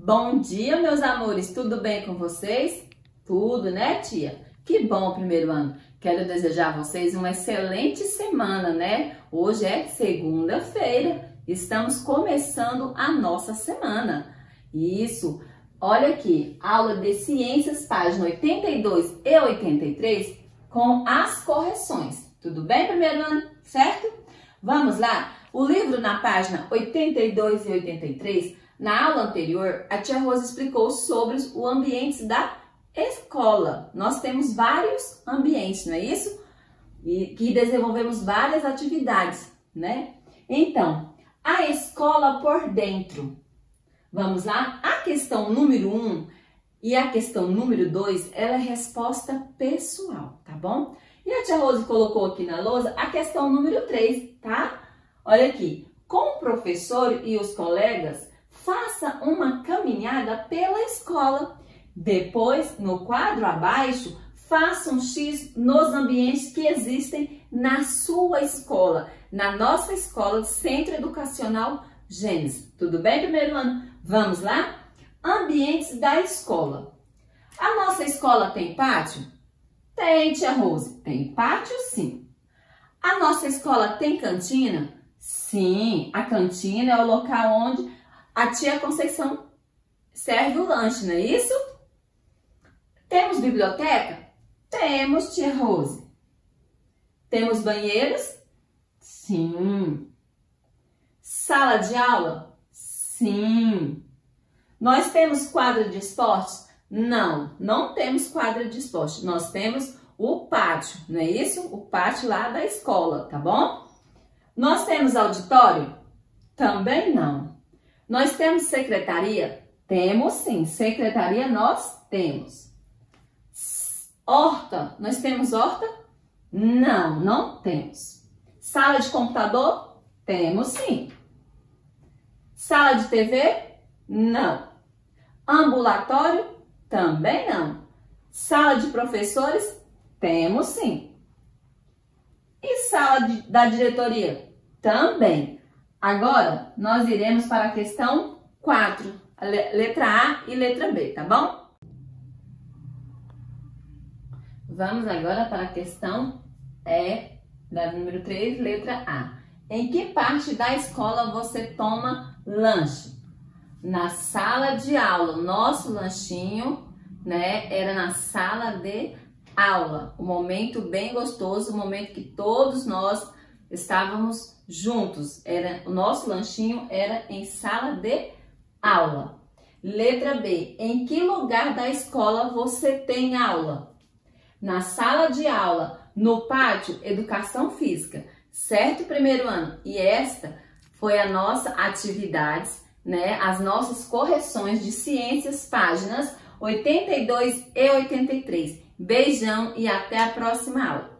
Bom dia, meus amores, tudo bem com vocês? Tudo, né, tia? Que bom, primeiro ano. Quero desejar a vocês uma excelente semana, né? Hoje é segunda-feira, estamos começando a nossa semana. Isso, olha aqui, aula de ciências, página 82 e 83, com as correções. Tudo bem, primeiro ano, certo? Vamos lá? O livro na página 82 e 83... Na aula anterior, a tia Rosa explicou sobre o ambiente da escola. Nós temos vários ambientes, não é isso? E que desenvolvemos várias atividades, né? Então, a escola por dentro. Vamos lá? A questão número 1 e a questão número 2, ela é resposta pessoal, tá bom? E a tia Rosa colocou aqui na lousa a questão número 3, tá? Olha aqui, com o professor e os colegas, faça uma caminhada pela escola. Depois, no quadro abaixo, faça um X nos ambientes que existem na sua escola, na nossa escola de Centro Educacional Gênesis. Tudo bem, primeiro ano? Vamos lá? Ambientes da escola. A nossa escola tem pátio? Tem, tia Rose. Tem pátio, sim. A nossa escola tem cantina? Sim, a cantina é o local onde a tia Conceição serve o lanche, não é isso? Temos biblioteca? Temos, tia Rose. Temos banheiros? Sim. Sala de aula? Sim. Nós temos quadra de esportes? Não, não temos quadra de esportes. Nós temos o pátio, não é isso? O pátio lá da escola, tá bom? Nós temos auditório? Também não. Nós temos secretaria? Temos sim, secretaria nós temos. Horta, nós temos horta? Não, não temos. Sala de computador? Temos sim. Sala de TV? Não. Ambulatório? Também não. Sala de professores? Temos sim. E sala da diretoria? Também. Agora, nós iremos para a questão 4, letra A e letra B, tá bom? Vamos agora para a questão E, da número 3, letra A. Em que parte da escola você toma lanche? Na sala de aula. Nosso lanchinho, né, era na sala de aula. Um momento bem gostoso, um momento que todos nós estávamos juntos, o nosso lanchinho era em sala de aula. Letra B, em que lugar da escola você tem aula? Na sala de aula, no pátio, educação física, certo, primeiro ano? E esta foi a nossa atividade, né? As nossas correções de ciências, páginas 82 e 83. Beijão e até a próxima aula.